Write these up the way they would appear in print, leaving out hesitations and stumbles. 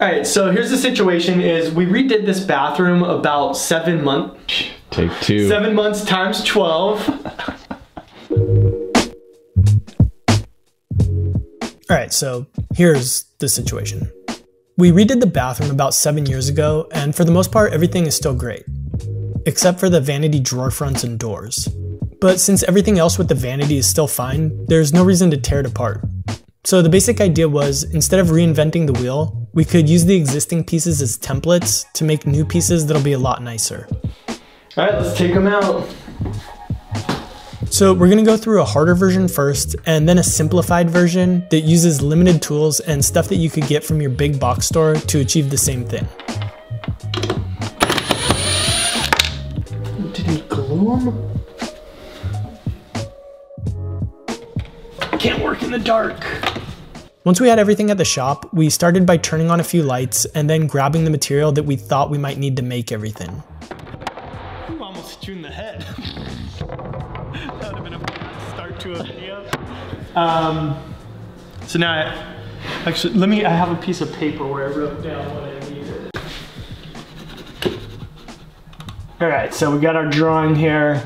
All right, so here's the situation is we redid this bathroom about 7 months. Take two. 7 months times 12. All right, so here's the situation. We redid the bathroom about 7 years ago, and for the most part, everything is still great, except for the vanity drawer fronts and doors. But since everything else with the vanity is still fine, there's no reason to tear it apart. So the basic idea was, instead of reinventing the wheel, we could use the existing pieces as templates to make new pieces that'll be a lot nicer. All right, let's take them out. So we're gonna go through a harder version first, and then a simplified version that uses limited tools and stuff that you could get from your big box store to achieve the same thing. Did he glue them? Can't work in the dark. Once we had everything at the shop, we started by turning on a few lights and then grabbing the material that we thought we might need to make everything. Ooh, almost hit you in the head. That would have been a bad start to a video. So now, I have a piece of paper where I wrote down what I needed. All right, so we got our drawing here.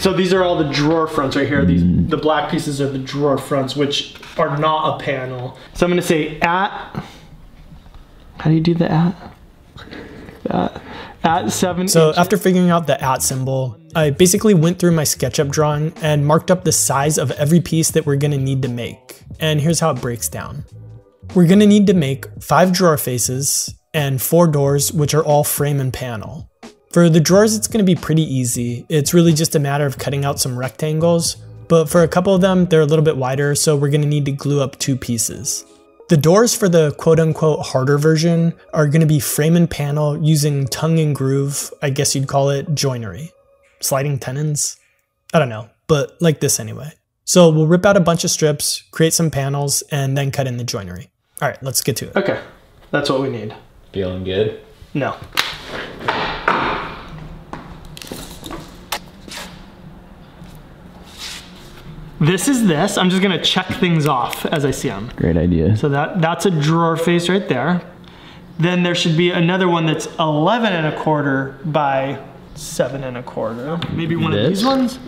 So these are all the drawer fronts right here. The black pieces are the drawer fronts, which are not a panel. So I'm gonna say at, how do you do the at? At 7 inches. So after figuring out the at symbol, I basically went through my SketchUp drawing and marked up the size of every piece that we're gonna need to make. And here's how it breaks down. We're gonna need to make 5 drawer faces and 4 doors, which are all frame and panel. For the drawers, it's gonna be pretty easy. It's really just a matter of cutting out some rectangles, but for a couple of them, they're a little bit wider, so we're gonna need to glue up 2 pieces. The doors for the quote-unquote harder version are going to be frame and panel using tongue and groove, I guess you'd call it joinery. Sliding tenons? I don't know, but like this anyway. So we'll rip out a bunch of strips, create some panels, and then cut in the joinery. All right, let's get to it. Okay, that's what we need. Feeling good? No. This is this. I'm just gonna check things off as I see them. Great idea. So that's a drawer face right there. Then there should be another one that's 11 1/4 by 7 1/4. Maybe one of these ones?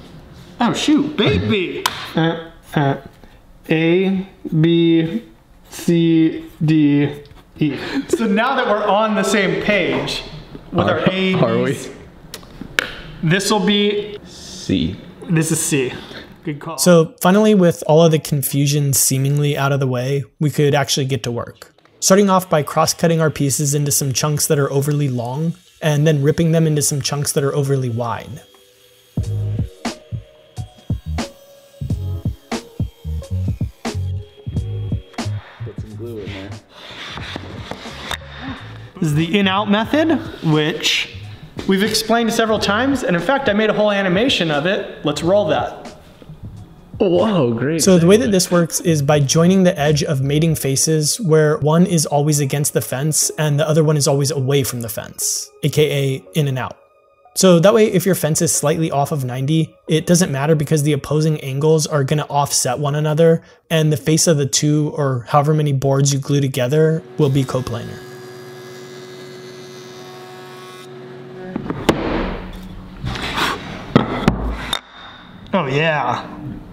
Oh shoot, baby! A, B, C, D, E. So now that we're on the same page with our A, are we? This'll be C. This is C. Good call. So finally, with all of the confusion seemingly out of the way, we could actually get to work. Starting off by cross-cutting our pieces into some chunks that are overly long, and then ripping them into some chunks that are overly wide. Get some glue in there. This is the in-out method, which we've explained several times, and in fact, I made a whole animation of it. Let's roll that. Whoa, great. So the way that this works is by joining the edge of mating faces where one is always against the fence and the other one is always away from the fence, aka in and out. So that way, if your fence is slightly off of 90, it doesn't matter because the opposing angles are gonna offset one another and the face of the two or however many boards you glue together will be coplanar. Oh yeah.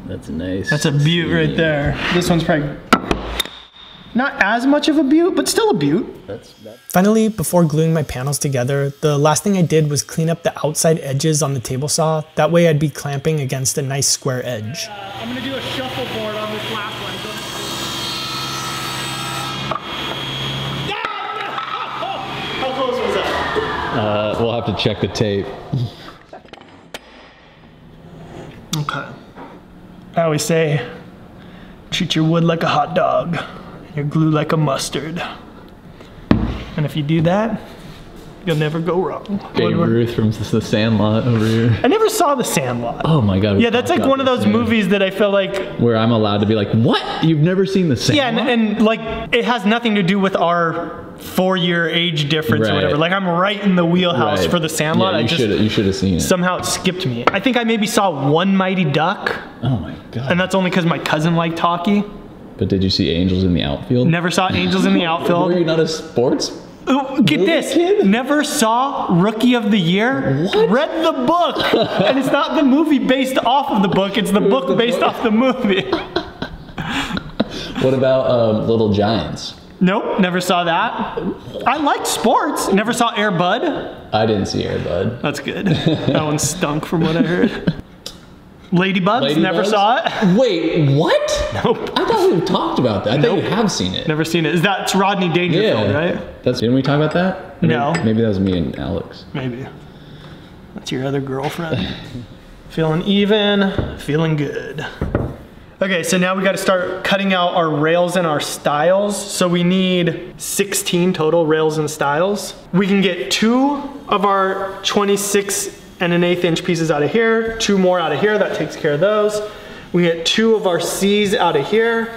That's nice. That's a beaut right there. This one's probably not as much of a beaut, but still a beaut. Finally, before gluing my panels together, the last thing I did was clean up the outside edges on the table saw. That way I'd be clamping against a nice square edge. I'm gonna do a shuffleboard on this last one. How close was that? We'll have to check the tape. Okay. I always say, treat your wood like a hot dog, your glue like a mustard. And if you do that, you'll never go wrong. Babe Ruth from The Sandlot over here. I never saw The Sandlot. Oh my God. Yeah, that's like one of those movies that I feel like... Where I'm allowed to be like, what? You've never seen The Sandlot? Yeah, and like, it has nothing to do with our 4-year age difference or whatever. Like, I'm right in the wheelhouse for The Sandlot. Yeah, you should have seen it. Somehow it skipped me. I think I maybe saw One Mighty Duck. Oh my God. And that's only because my cousin liked hockey. But did you see angels in the outfield? Never saw angels in the outfield. Were you not a sports fan? Ooh, get this, kid? Never saw Rookie of the Year, what? Read the book, and it's not the movie based off of the book, it's the book based off the movie. What about Little Giants? Nope, never saw that. I liked sports, never saw Air Bud. I didn't see Air Bud. That's good, that one stunk from what I heard. Ladybugs? Never saw it. Wait, what? Nope. I thought we talked about that. I thought you have seen it. Never seen it. Is that Rodney Dangerfield, right? Didn't we talk about that? No. Maybe that was me and Alex. Maybe. That's your other girlfriend. Feeling even, feeling good. Okay, so now we gotta start cutting out our rails and our styles. So we need 16 total rails and styles. We can get 2 of our 26 1/8 inch pieces out of here, 2 more out of here, that takes care of those. We get 2 of our C's out of here.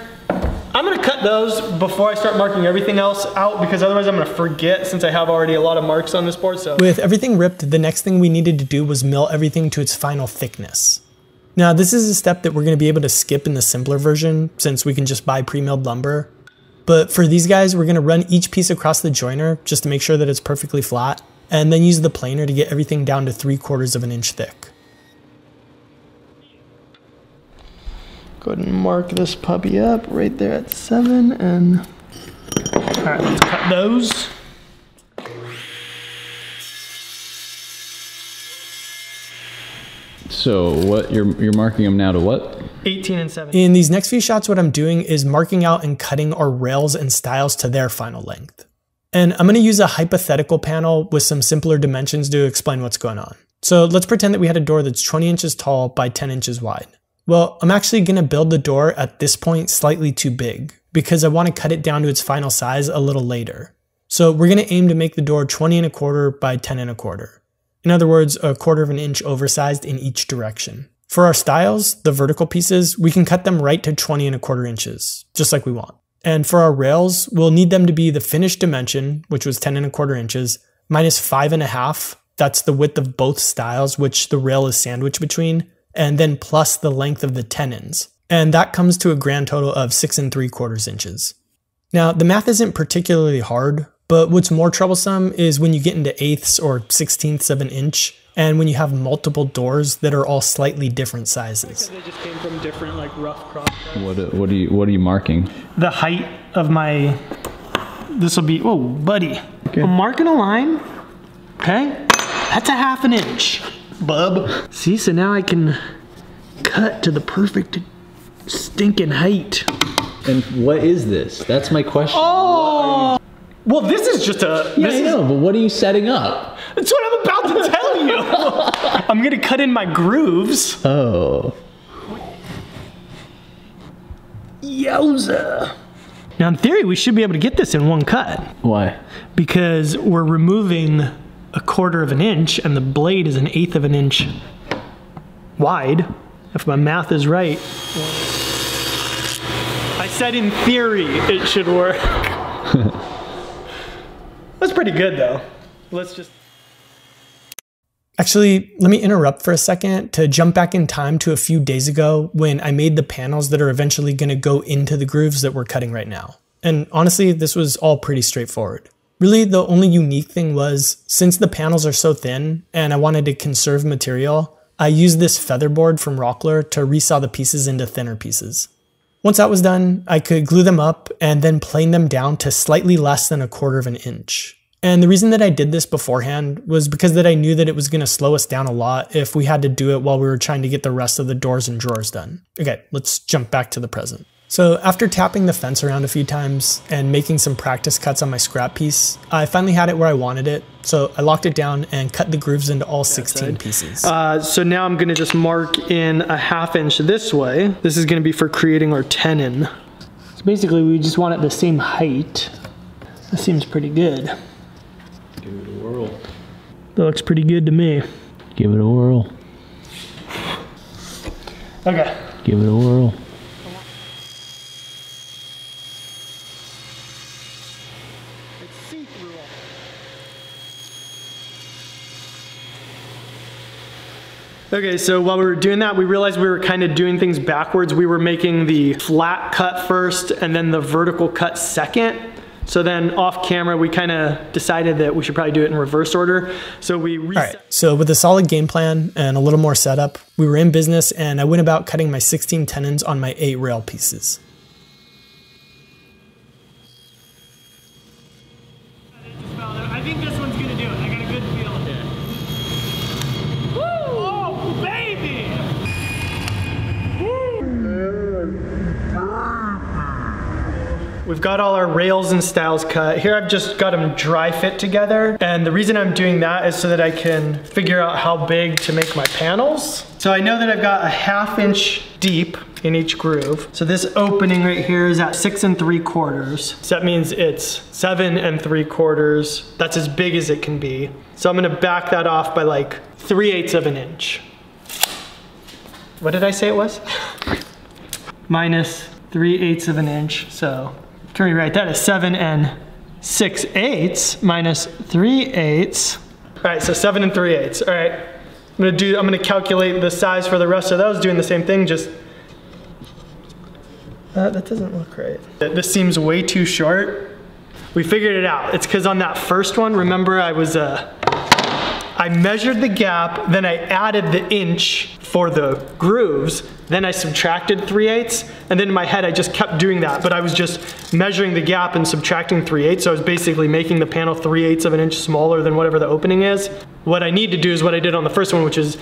I'm gonna cut those before I start marking everything else out because otherwise I'm gonna forget since I have already a lot of marks on this board, so. With everything ripped, the next thing we needed to do was mill everything to its final thickness. Now this is a step that we're gonna be able to skip in the simpler version since we can just buy pre-milled lumber. But for these guys, we're gonna run each piece across the joiner just to make sure that it's perfectly flat, and then use the planer to get everything down to 3/4 of an inch thick. Go ahead and mark this puppy up right there at 7 and... All right, let's cut those. So what you're marking them now to what? 18 and 7. In these next few shots, what I'm doing is marking out and cutting our rails and styles to their final length. And I'm going to use a hypothetical panel with some simpler dimensions to explain what's going on. So let's pretend that we had a door that's 20 inches tall by 10 inches wide. Well, I'm actually going to build the door at this point slightly too big because I want to cut it down to its final size a little later. So we're going to aim to make the door 20 1/4 by 10 1/4. In other words, 1/4 of an inch oversized in each direction. For our styles, the vertical pieces, we can cut them right to 20 1/4 inches, just like we want. And for our rails, we'll need them to be the finished dimension, which was 10 1/4 inches, minus 5 1/2. That's the width of both styles, which the rail is sandwiched between, and then plus the length of the tenons. And that comes to a grand total of 6 3/4 inches. Now, the math isn't particularly hard, but what's more troublesome is when you get into 1/8ths or 1/16ths of an inch, and when you have multiple doors that are all slightly different sizes. They just came from different, like, rough crosscuts. What are you marking? The height of my, this will be, whoa, buddy. Okay. I'm marking a line, okay? That's 1/2 an inch, bub. See, so now I can cut to the perfect stinking height. And what is this? That's my question. Oh! Well, this is just a... Yeah, I know, but what are you setting up? That's what I'm about to tell you. I'm gonna cut in my grooves. Oh. Yowza. Now, in theory, we should be able to get this in one cut. Why? Because we're removing 1/4 of an inch, and the blade is 1/8 of an inch wide, if my math is right. I said in theory it should work. That's pretty good, though. Let's just... Actually, let me interrupt for a second to jump back in time to a few days ago when I made the panels that are eventually going to go into the grooves that we're cutting right now. And honestly, this was all pretty straightforward. Really, the only unique thing was, since the panels are so thin and I wanted to conserve material, I used this featherboard from Rockler to resaw the pieces into thinner pieces. Once that was done, I could glue them up and then plane them down to slightly less than 1/4 of an inch. And the reason that I did this beforehand was because that I knew that it was going to slow us down a lot if we had to do it while we were trying to get the rest of the doors and drawers done. Okay, let's jump back to the present. So after tapping the fence around a few times and making some practice cuts on my scrap piece, I finally had it where I wanted it. So I locked it down and cut the grooves into all 16 pieces. So now I'm gonna just mark in 1/2 inch this way. This is gonna be for creating our tenon. So basically we just want it the same height. That seems pretty good. Give it a whirl. That looks pretty good to me. Give it a whirl. Okay. Give it a whirl. Okay, so while we were doing that, we realized we were kind of doing things backwards. We were making the flat cut first and then the vertical cut second. So then off camera, we kind of decided that we should probably do it in reverse order. So we reset. All right, so with a solid game plan and a little more setup, we were in business, and I went about cutting my 16 tenons on my 8 rail pieces. I think this one's gonna do it. I got a good feel of it. Woo! Oh, baby! Woo! We've got all our rails and styles cut. Here I've just got them dry fit together. And the reason I'm doing that is so that I can figure out how big to make my panels. So I know that I've got a 1/2 inch deep in each groove. So this opening right here is at 6 3/4. So that means it's 7 3/4. That's as big as it can be. So I'm gonna back that off by like 3/8 of an inch. What did I say it was? Minus 3/8 of an inch. So can we write that as 7 6/8 minus 3/8. All right, so 7 3/8, all right. I'm gonna calculate the size for the rest of those, doing the same thing, just that doesn't look right. This seems way too short. We figured it out. It's because on that first one, remember I measured the gap, then I added the inch for the grooves, then I subtracted 3/8, and then in my head I just kept doing that, but I was just measuring the gap and subtracting 3/8, so I was basically making the panel 3/8 of an inch smaller than whatever the opening is. What I need to do is what I did on the first one, which is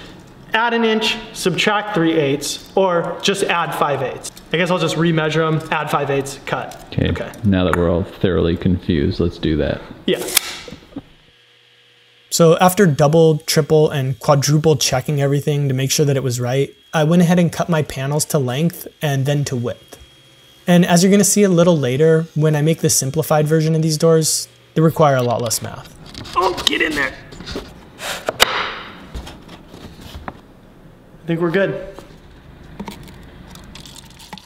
add 1 inch, subtract 3/8, or just add 5/8. I guess I'll just re-measure them, add 5/8, cut. Okay, now that we're all thoroughly confused, let's do that. Yeah. So after double, triple, and quadruple checking everything to make sure that it was right, I went ahead and cut my panels to length and then to width. And as you're gonna see a little later, when I make the simplified version of these doors, they require a lot less math. Oh, get in there. I think we're good.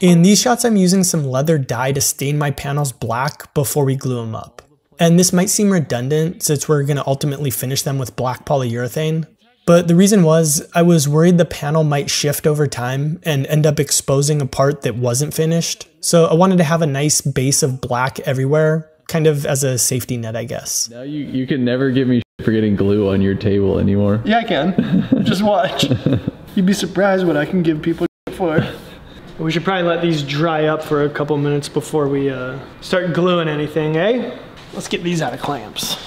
In these shots, I'm using some leather dye to stain my panels black before we glue them up. And this might seem redundant since we're gonna ultimately finish them with black polyurethane, but the reason was I was worried the panel might shift over time and end up exposing a part that wasn't finished. So I wanted to have a nice base of black everywhere, kind of as a safety net, I guess. Now you can never give me shit for getting glue on your table anymore. Yeah, I can. Just watch. You'd be surprised what I can give people for. We should probably let these dry up for a couple minutes before we start gluing anything, eh? Let's get these out of clamps.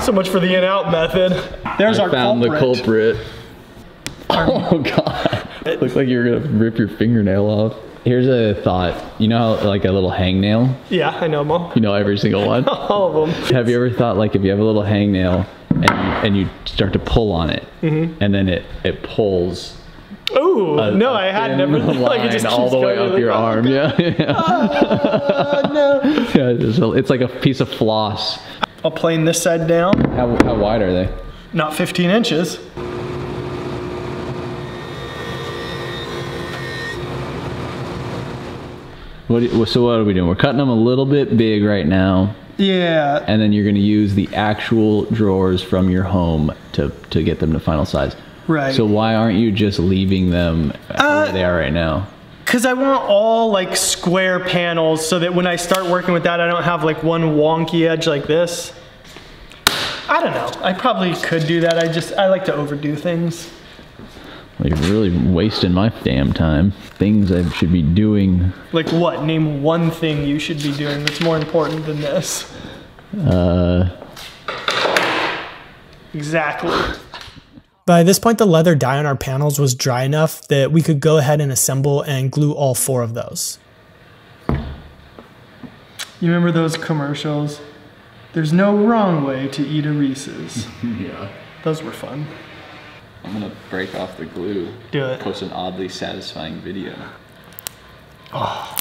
So much for the in-out method. There's our culprit. I found the culprit. Oh God. It looked like you were gonna rip your fingernail off. Here's a thought. You know how, like, a little hangnail? Yeah, I know them all. You know every single one? All of them. Have you ever thought, like, if you have a little hangnail and you start to pull on it, and then it pulls. Oh, no, I had never thought. Like, it just all the way up your arm. Yeah. No. Yeah, it's like a piece of floss. I'll plane this side down. How wide are they? Not 15 inches. So what are we doing? We're cutting them a little bit big right now. Yeah. And then you're going to use the actual drawers from your home to get them to final size. Right. So why aren't you just leaving them where they are right now? Because I want all, like, square panels so that when I start working with that, I don't have, like, one wonky edge like this. I don't know. I probably could do that. I like to overdo things. Well, you're really wasting my damn time. Things I should be doing. Like what? Name one thing you should be doing that's more important than this. Exactly. By this point, the leather dye on our panels was dry enough that we could go ahead and assemble and glue all 4 of those. You remember those commercials? There's no wrong way to eat a Reese's. Yeah. Those were fun. I'm gonna break off the glue. Do it. Post an oddly satisfying video. Oh.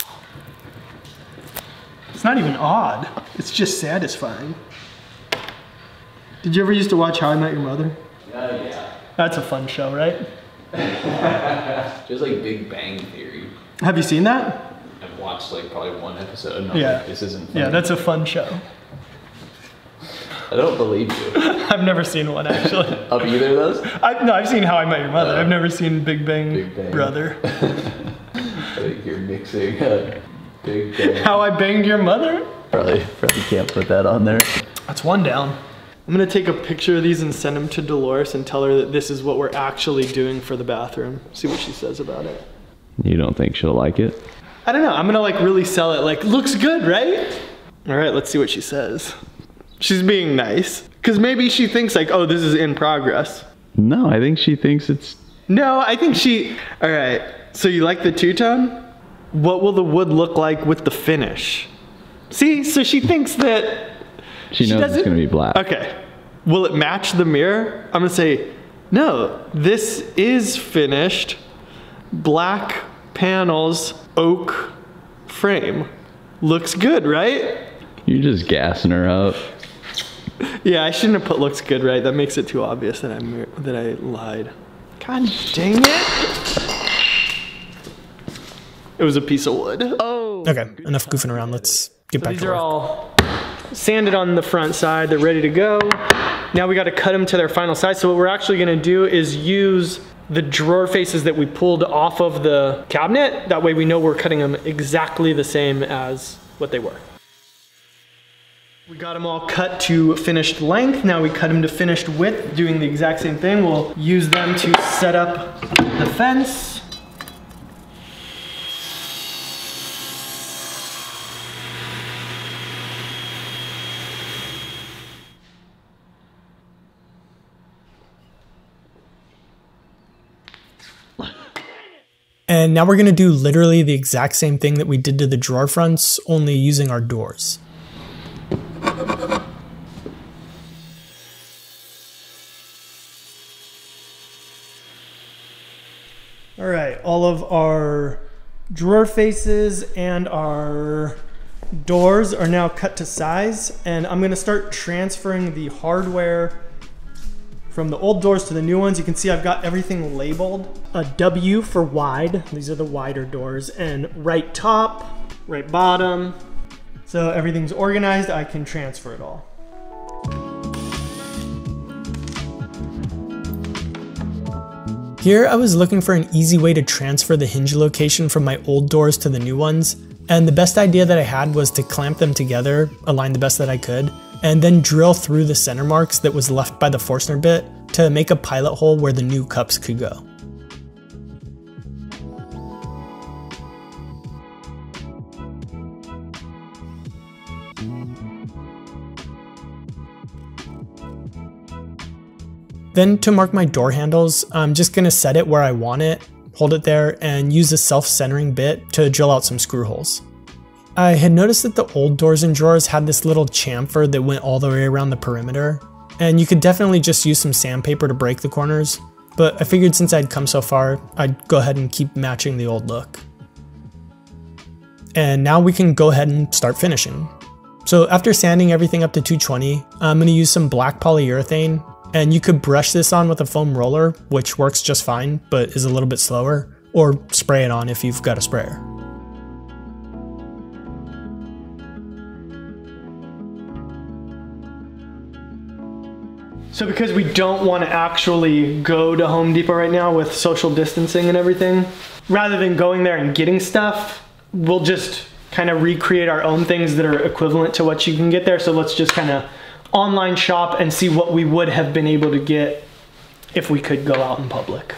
It's not even odd. It's just satisfying. Did you ever used to watch How I Met Your Mother? Yeah. That's a fun show, right? Just like Big Bang Theory. Have you seen that? I've watched like probably 1 episode. Yeah. Like, this isn't funny. Yeah, that's a fun show. I don't believe you. I've never seen one, actually. Of either of those? No, I've seen How I Met Your Mother. I've never seen Big Bang. Brother. I think you're mixing Big Bang. How I Banged Your Mother? Probably can't put that on there. That's one down. I'm gonna take a picture of these and send them to Dolores and tell her that this is what we're actually doing for the bathroom. See what she says about it. You don't think she'll like it? I don't know, I'm gonna like really sell it like, looks good, right? All right, let's see what she says. She's being nice. Cause maybe she thinks like, oh, this is in progress. No, I think she thinks it's... No, I think she, all right. So you like the two-tone? What will the wood look like with the finish? See, so she thinks that... She knows it's gonna be black. Okay. Will it match the mirror? I'm gonna say, no, this is finished. Black panels, oak frame. Looks good, right? You're just gassing her up. Yeah, I shouldn't have put looks good, right? That makes it too obvious that I lied. God dang it! It was a piece of wood. Oh. Okay, enough goofing around. Let's get back to work. These are all sanded on the front side. They're ready to go. Now we got to cut them to their final size. So what we're actually going to do is use the drawer faces that we pulled off of the cabinet. That way we know we're cutting them exactly the same as what they were. We got them all cut to finished length. Now we cut them to finished width, doing the exact same thing. We'll use them to set up the fence. And now we're gonna do literally the exact same thing that we did to the drawer fronts, only using our doors. All right, all of our drawer faces and our doors are now cut to size, and I'm gonna start transferring the hardware from the old doors to the new ones. You can see I've got everything labeled. A W for wide, these are the wider doors, and right top, right bottom. So everything's organized, I can transfer it all. Here I was looking for an easy way to transfer the hinge location from my old doors to the new ones, and the best idea that I had was to clamp them together, align the best that I could, and then drill through the center marks that was left by the Forstner bit to make a pilot hole where the new cups could go. Then to mark my door handles, I'm just gonna set it where I want it, hold it there, and use a self-centering bit to drill out some screw holes. I had noticed that the old doors and drawers had this little chamfer that went all the way around the perimeter, and you could definitely just use some sandpaper to break the corners, but I figured since I'd come so far, I'd go ahead and keep matching the old look. And now we can go ahead and start finishing. So after sanding everything up to 220, I'm gonna use some black polyurethane, and you could brush this on with a foam roller, which works just fine, but is a little bit slower, or spray it on if you've got a sprayer. So because we don't want to actually go to Home Depot right now with social distancing and everything, rather than going there and getting stuff, we'll just kind of recreate our own things that are equivalent to what you can get there. So let's just kind of online shop and see what we would have been able to get if we could go out in public.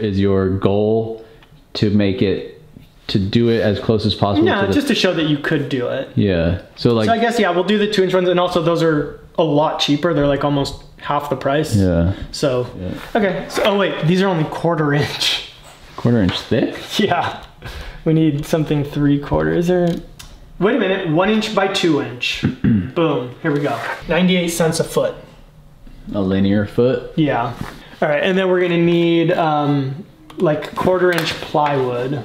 Is your goal to make it, to do it as close as possible? No, just to show that you could do it. Yeah, so like. So I guess, yeah, we'll do the 2-inch ones, and also those are a lot cheaper. They're like almost half the price. Yeah. So, yeah. Okay. So, oh wait, these are only 1/4 inch. 1/4 inch thick? Yeah. We need something 3/4. Is there? Wait a minute. 1 inch by 2 inch. Boom. Here we go. 98 cents a foot. A linear foot? Yeah. All right. And then we're going to need like 1/4 inch plywood.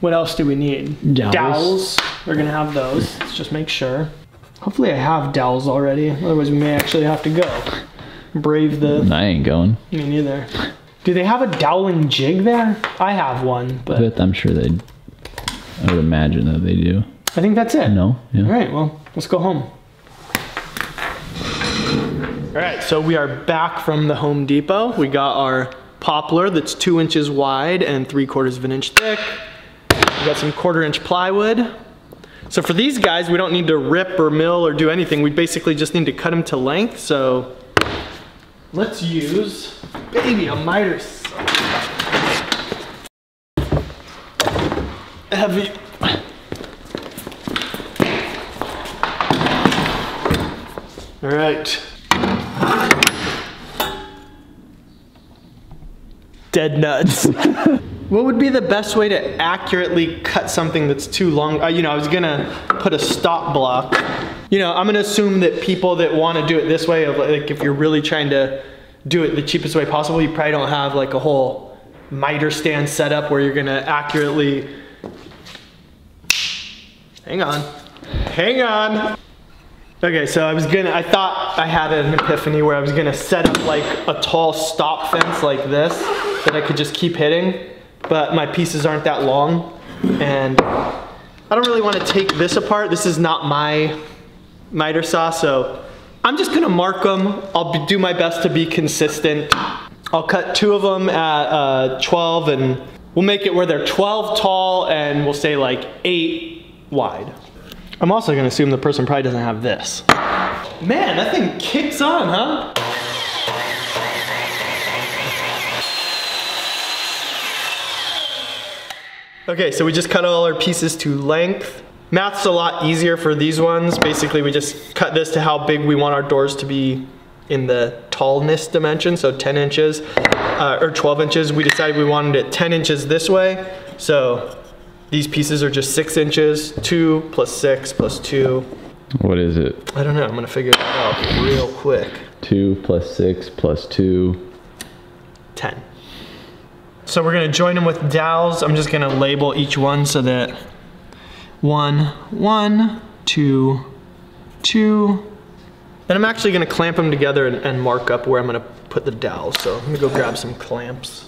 What else do we need? Dowels. We're going to have those. Let's just make sure. Hopefully I have dowels already, otherwise we may actually have to go. Brave the... I ain't going. Me neither. Do they have a doweling jig there? I have one, but... I'm sure they... I would imagine that they do. I think that's it. No. Yeah. All right, well, let's go home. All right, so we are back from the Home Depot. We got our poplar that's 2 inches wide and 3/4 of an inch thick. We got some 1/4 inch plywood. So for these guys, we don't need to rip or mill or do anything. We basically just need to cut them to length. So let's use, baby, a miter. Heavy. All right. Dead nuts. What would be the best way to accurately cut something that's too long? You know, I was gonna put a stop block. You know, I'm gonna assume that people that wanna do it this way, like if you're really trying to do it the cheapest way possible, you probably don't have like a whole miter stand set up where you're gonna accurately, hang on. Okay, so I thought I had an epiphany where I was gonna set up like a tall stop fence like this that I could just keep hitting, but my pieces aren't that long. And I don't really wanna take this apart. This is not my miter saw, so I'm just gonna mark them. I'll do my best to be consistent. I'll cut 2 of them at 12, and we'll make it where they're 12 tall and we'll say like 8 wide. I'm also gonna assume the person probably doesn't have this. Man, that thing kicks on, huh? Okay, so we just cut all our pieces to length. Math's a lot easier for these ones. Basically, we just cut this to how big we want our doors to be in the tallness dimension, so 10 inches, or 12 inches. We decided we wanted it 10 inches this way, so these pieces are just 6 inches, 2 + 6 + 2. What is it? I don't know, I'm gonna figure that out real quick. 2 + 6 + 2. 10. So we're gonna join them with dowels. I'm just gonna label each one so that 1, 1, 2, 2. And I'm actually gonna clamp them together and mark up where I'm gonna put the dowels. So I'm gonna go grab some clamps.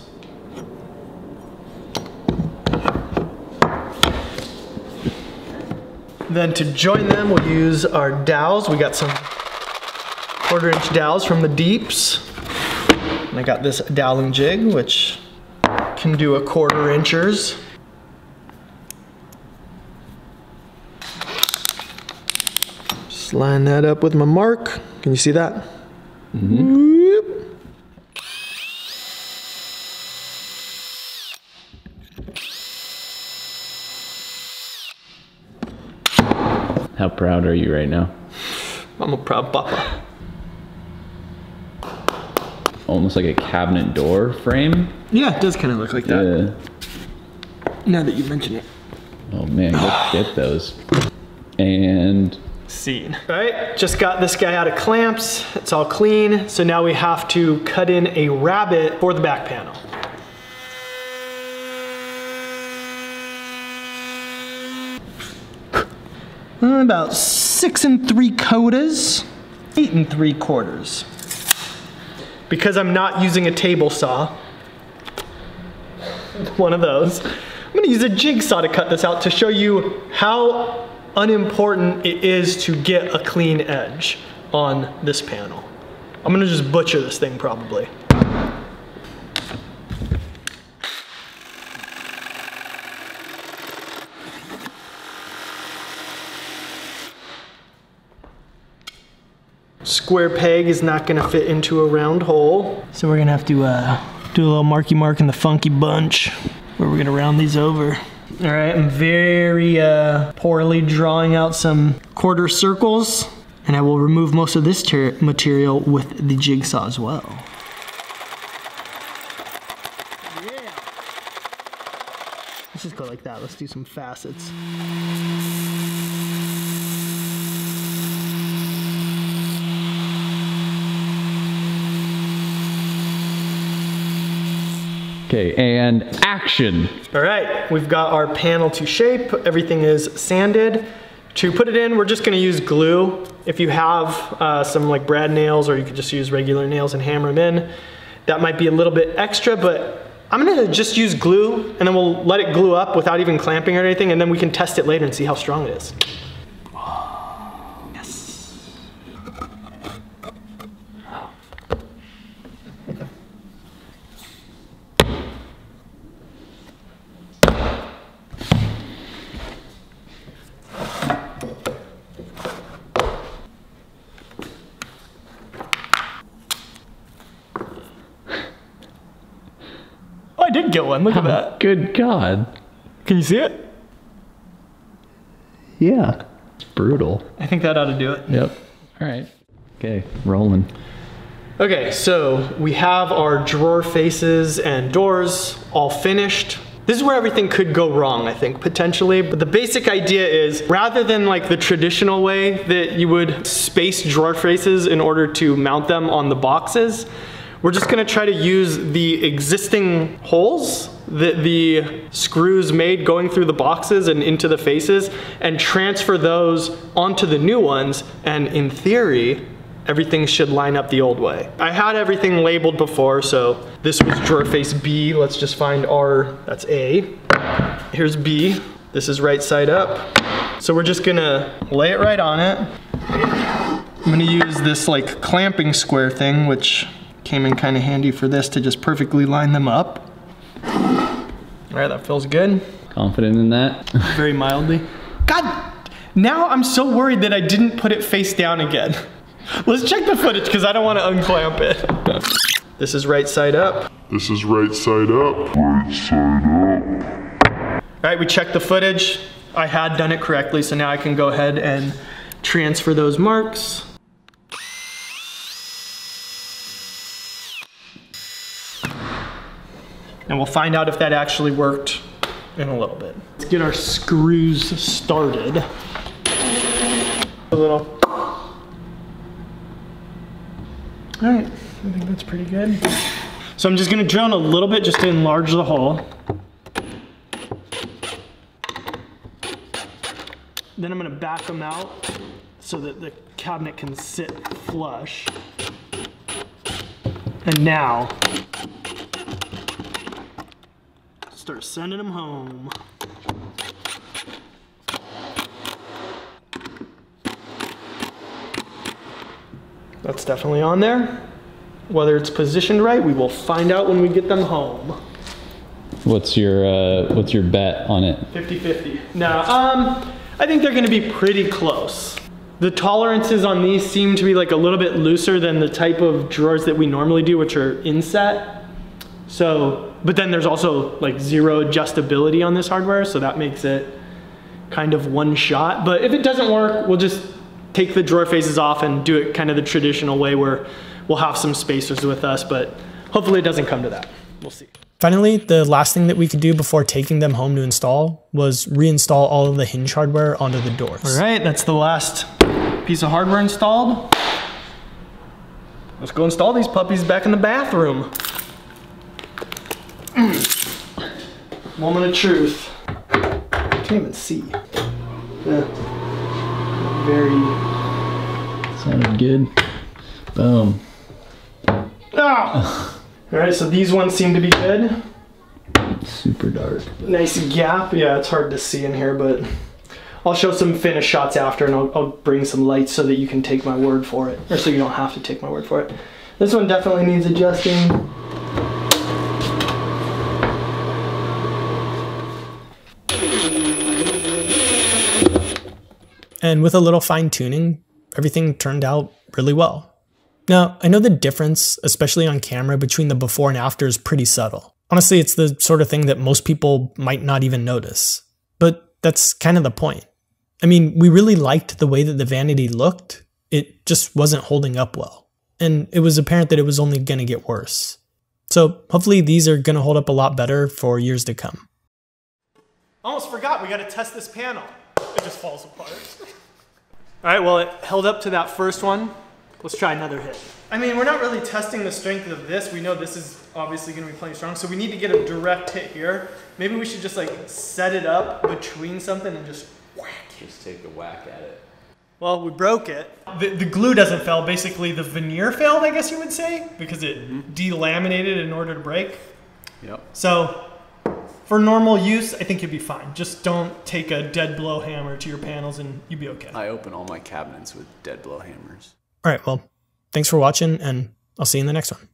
Then to join them, we'll use our dowels. We got some 1/4 inch dowels from the Deeps. And I got this doweling jig, which can do 1/4 inchers. Just line that up with my mark. Can you see that? Mm-hmm. How proud are you right now? I'm a proud papa. Almost like a cabinet door frame? Yeah, it does kind of look like that. Now that you mention it. Oh man, let's get those. And scene. All right, just got this guy out of clamps. It's all clean. So now we have to cut in a rabbet for the back panel. About 6 3/4, 8 3/4. Because I'm not using a table saw, one of those, I'm gonna use a jigsaw to cut this out to show you how unimportant it is to get a clean edge on this panel. I'm gonna just butcher this thing probably. Square peg is not gonna fit into a round hole. So we're gonna have to do a little marky mark in the funky bunch where we're gonna round these over. All right, I'm very poorly drawing out some 1/4 circles, and I will remove most of this material with the jigsaw as well. Yeah. Let's just go like that. Let's do some facets. Okay, and action. All right, we've got our panel to shape. Everything is sanded. To put it in, we're just gonna use glue. If you have some like brad nails, or you could just use regular nails and hammer them in, that might be a little bit extra, but I'm gonna just use glue, and then we'll let it glue up without even clamping or anything, and then we can test it later and see how strong it is. Yes. get one. Look at that. Good God. Can you see it? Yeah. It's brutal. I think that ought to do it. Yep. All right. Okay, rolling. Okay, so we have our drawer faces and doors all finished. This is where everything could go wrong, I think, potentially. But the basic idea is, rather than like the traditional way that you would space drawer faces in order to mount them on the boxes, we're just gonna try to use the existing holes that the screws made going through the boxes and into the faces and transfer those onto the new ones, and in theory, everything should line up the old way. I had everything labeled before, so this was drawer face B. Let's just find our, that's A. Here's B. This is right side up. So we're just gonna lay it right on it. I'm gonna use this like clamping square thing, which came in kind of handy for this to just perfectly line them up. All right, that feels good. Confident in that? Very mildly. God, now I'm so worried that I didn't put it face down again. Let's check the footage because I don't want to unclamp it. This is right side up. This is right side up. Right side up. All right, we checked the footage. I had done it correctly, so now I can go ahead and transfer those marks. And we'll find out if that actually worked in a little bit. Let's get our screws started. A little. All right, I think that's pretty good. So I'm just gonna drill in a little bit just to enlarge the hole. Then I'm gonna back them out so that the cabinet can sit flush. And now, start sending them home. That's definitely on there. Whether it's positioned right, we will find out when we get them home. What's your bet on it? 50-50. No, I think they're gonna be pretty close. The tolerances on these seem to be like a little bit looser than the type of drawers that we normally do, which are inset. So, but then there's also like zero adjustability on this hardware, so that makes it kind of one shot. But if it doesn't work, we'll just take the drawer faces off and do it kind of the traditional way where we'll have some spacers with us, but hopefully it doesn't come to that. We'll see. Finally, the last thing that we could do before taking them home to install was reinstall all of the hinge hardware onto the doors. All right, that's the last piece of hardware installed. Let's go install these puppies back in the bathroom. Moment of truth. Can't even see. Yeah. Very sounded good. Boom. Ah! All right, so these ones seem to be good. It's super dark. Nice gap. Yeah, it's hard to see in here, but I'll show some finished shots after, and I'll bring some lights so that you can take my word for it, or so you don't have to take my word for it. This one definitely needs adjusting. And with a little fine tuning, everything turned out really well. Now, I know the difference, especially on camera, between the before and after is pretty subtle. Honestly, it's the sort of thing that most people might not even notice. But that's kind of the point. I mean, we really liked the way that the vanity looked. It just wasn't holding up well. And it was apparent that it was only going to get worse. So hopefully these are going to hold up a lot better for years to come. Almost forgot, we got to test this panel. It just falls apart. All right, well, it held up to that first one. Let's try another hit. I mean, we're not really testing the strength of this. We know this is obviously gonna be plenty strong, so we need to get a direct hit here. Maybe we should just like set it up between something and just whack it. Just take a whack at it. Well, we broke it. The glue doesn't fail. Basically, the veneer failed, I guess you would say, because it delaminated in order to break. Yep. So, for normal use, I think you'd be fine. Just don't take a dead blow hammer to your panels and you'd be okay. I open all my cabinets with dead blow hammers. All right, well, thanks for watching and I'll see you in the next one.